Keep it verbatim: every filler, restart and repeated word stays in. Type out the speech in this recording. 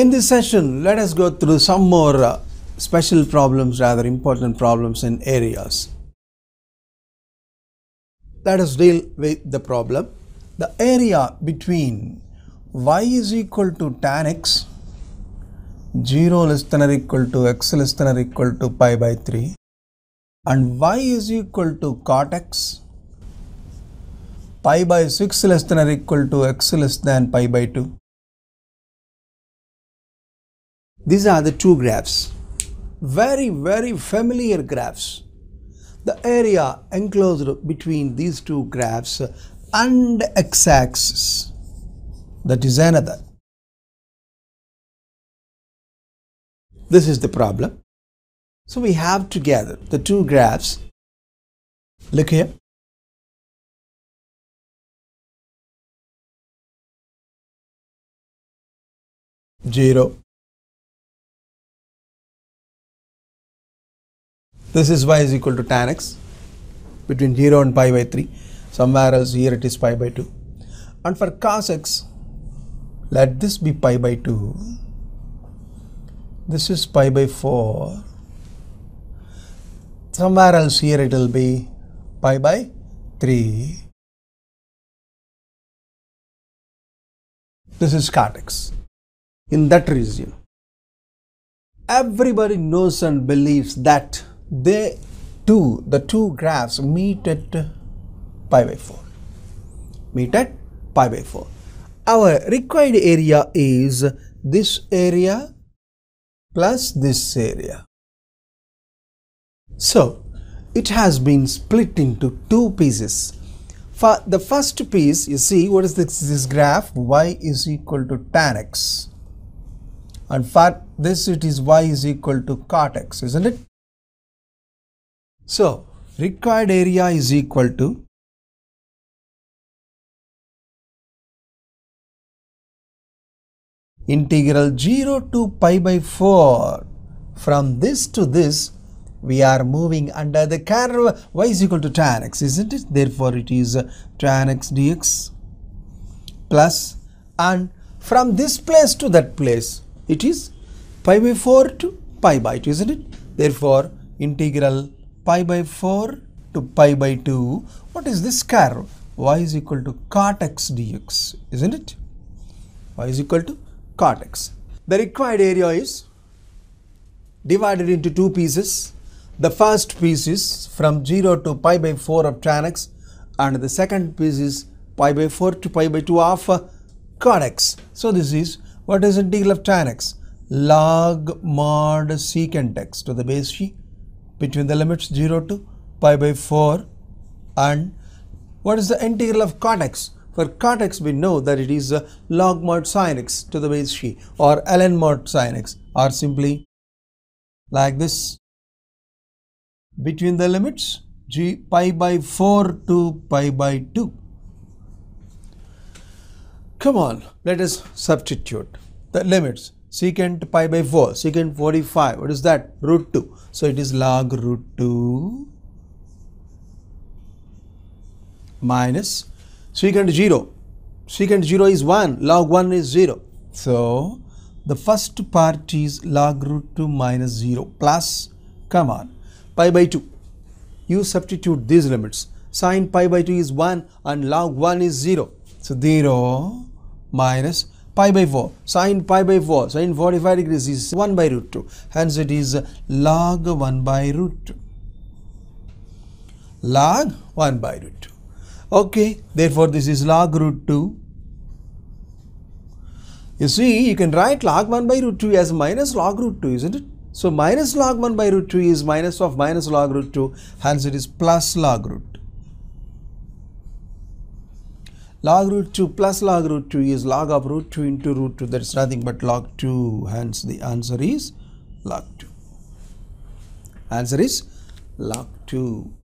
In this session, let us go through some more uh, special problems, rather important problems in areas. Let us deal with the problem. The area between y is equal to tan x, zero less than or equal to x less than or equal to pi by three, and y is equal to cot x, pi by six less than or equal to x less than pi by two. These are the two graphs, very very familiar graphs. The area enclosed between these two graphs and x-axis, that is another. This is the problem. So we have together the two graphs. Look here. Zero. This is y is equal to tan x, between zero and pi by three. Somewhere else here it is pi by two. And for cos x, let this be pi by two. This is pi by four. Somewhere else here it will be pi by three. This is cot x, in that region. Everybody knows and believes that They two, the two graphs meet at pi by four. Meet at pi by four. Our required area is this area plus this area. So it has been split into two pieces. For the first piece, you see what is this, this graph? Y is equal to tan x, and for this it is y is equal to cot x, isn't it? So, required area is equal to integral zero to pi by four. From this to this, we are moving under the curve y is equal to tan x, isn't it? Therefore, it is tan x dx plus, and from this place to that place, it is pi by four to pi by two, isn't it? Therefore, integral pi by four to pi by two. What is this curve? Y is equal to cot x dx, isn't it? Y is equal to cot x. The required area is divided into two pieces. The first piece is from zero to pi by four of tan x, and the second piece is pi by four to pi by two of uh, cot x. So this is, what is integral of tan x? Log mod secant x to the base c, between the limits zero to pi by four. And what is the integral of cot x? For cot x, we know that it is a log mod sin x to the base c, or ln mod sin x, or simply like this, between the limits g pi by four to pi by two. Come on, let us substitute the limits. Secant pi by four, secant forty-five, what is that? Root two. So it is log root two minus secant zero. Secant zero is one, log one is zero. So the first part is log root two minus zero plus, come on, pi by two. You substitute these limits. Sin pi by two is one and log one is zero. So zero minus pi by four, sin pi by four, sin forty-five degrees is one by root two. Hence it is log one by root two. Log one by root two. Okay, therefore this is log root two. You see, you can write log one by root two as minus log root two, isn't it? So minus log one by root two is minus of minus log root two. Hence it is plus log root two. Log root two plus log root two is log of root two into root two. That is nothing but log two. Hence the answer is log two. Answer is log two.